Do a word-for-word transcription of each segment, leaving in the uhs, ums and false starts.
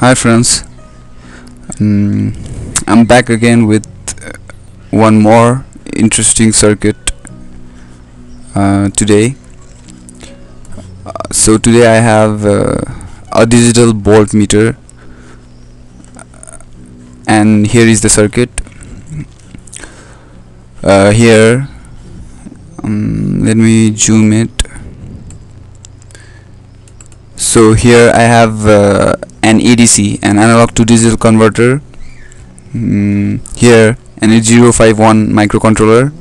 Hi friends, um, I'm back again with uh, one more interesting circuit uh, today. Uh, so today I have uh, a digital voltmeter, and here is the circuit. Uh, here, um, let me zoom it. So here I have uh, an A D C, an analog to digital converter. Mm, here an eight zero five one microcontroller,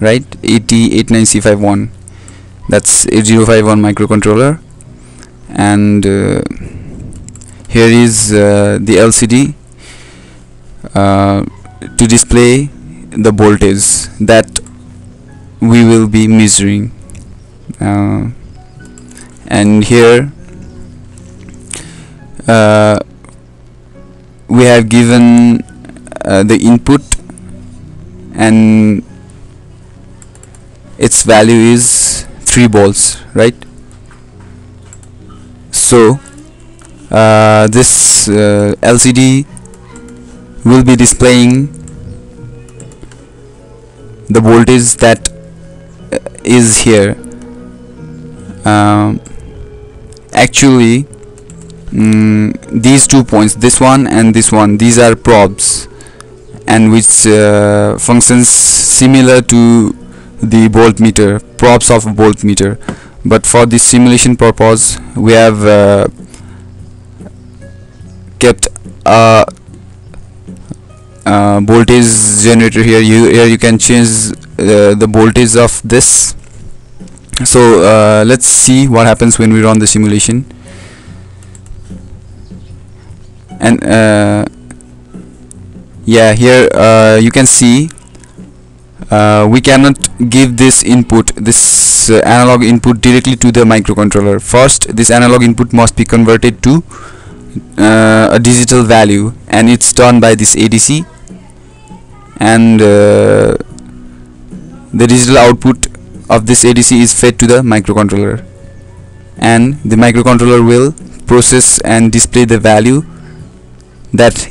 right? A T eight nine C five one. That's eight zero five one microcontroller. And uh, here is uh, the L C D uh, to display the voltage that we will be measuring. Uh, and here uh, we have given uh, the input, and its value is three volts, right? So uh, this uh, L C D will be displaying the voltage that uh, is here. um, Actually, mm, these two points, this one and this one, these are probes, and which uh, functions similar to the voltmeter, probes of voltmeter. But for this simulation purpose, we have uh, kept a, a voltage generator here. You here you can change uh, the voltage of this. So uh, let's see what happens when we run the simulation. And uh, yeah, here uh, you can see uh, we cannot give this input, this uh, analog input, directly to the microcontroller. First, this analog input must be converted to uh, a digital value, and it's done by this A D C. And uh, the digital output of this A D C is fed to the microcontroller, and the microcontroller will process and display the value that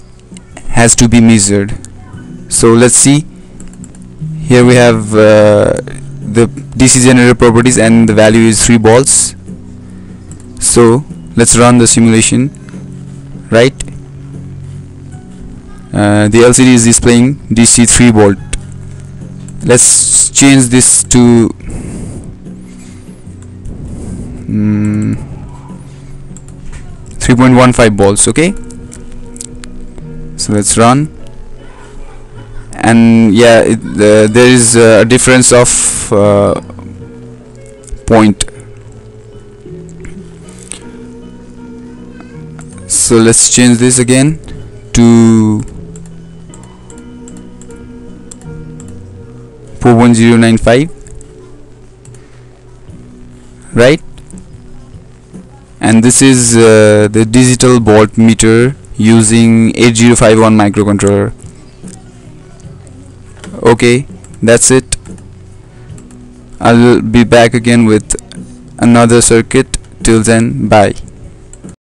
has to be measured. So let's see. Here we have uh, the D C generator properties, and the value is three volts. So let's run the simulation, right? Uh, the L C D is displaying D C three volt. Let's change this to mm, three point one five volts, okay? So let's run, and yeah, it, uh, there is a difference of uh, point. So let's change this again to four one zero nine five, right? And this is uh, the digital voltmeter using eight zero five one microcontroller. Okay, that's it. I'll be back again with another circuit. Till then, bye.